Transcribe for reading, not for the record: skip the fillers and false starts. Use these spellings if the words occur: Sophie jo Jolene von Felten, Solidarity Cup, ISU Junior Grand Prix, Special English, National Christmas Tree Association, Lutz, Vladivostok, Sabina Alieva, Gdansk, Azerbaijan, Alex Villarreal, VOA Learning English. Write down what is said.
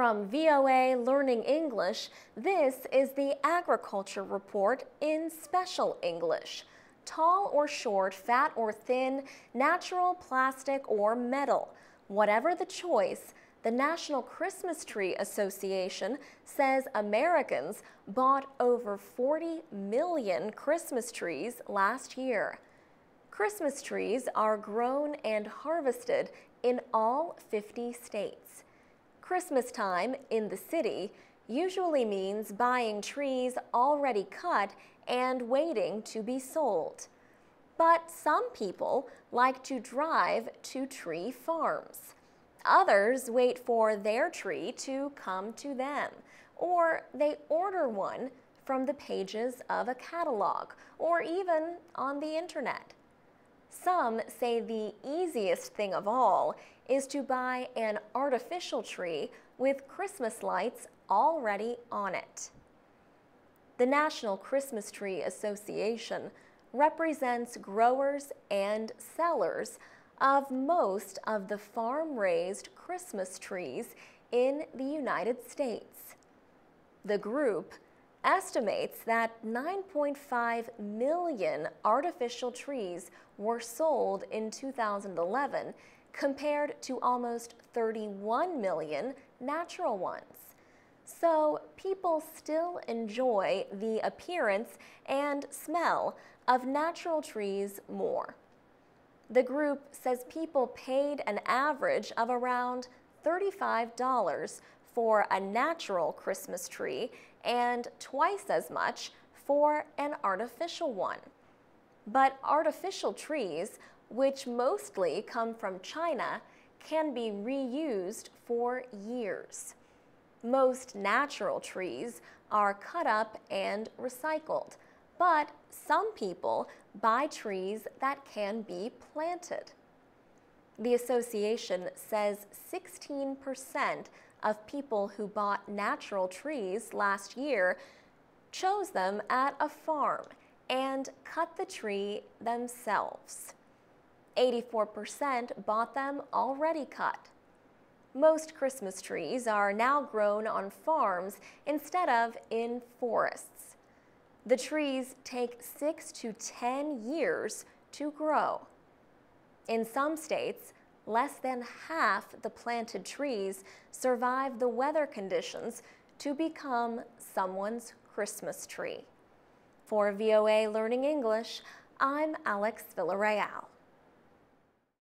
From VOA Learning English, this is the Agriculture Report in Special English. Tall or short, fat or thin, natural, plastic, or metal. Whatever the choice, the National Christmas Tree Association says Americans bought over 40 million Christmas trees last year. Christmas trees are grown and harvested in all 50 states. Christmas time in the city usually means buying trees already cut and waiting to be sold. But some people like to drive to tree farms. Others wait for their tree to come to them, or they order one from the pages of a catalog or even on the internet. Some say the easiest thing of all is to buy an artificial tree with Christmas lights already on it. The National Christmas Tree Association represents growers and sellers of most of the farm-raised Christmas trees in the United States. The group estimates that 9.5 million artificial trees were sold in 2011 compared to almost 31 million natural ones. So people still enjoy the appearance and smell of natural trees more. The group says people paid an average of around $35 for a natural Christmas tree and twice as much for an artificial one. But artificial trees, which mostly come from China, can be reused for years. Most natural trees are cut up and recycled, but some people buy trees that can be planted. The association says 16% of people who bought natural trees last year chose them at a farm and cut the tree themselves. 84% bought them already cut. Most Christmas trees are now grown on farms instead of in forests. The trees take 6 to 10 years to grow. In some states, less than half the planted trees survive the weather conditions to become someone's Christmas tree. For VOA Learning English, I'm Alex Villarreal.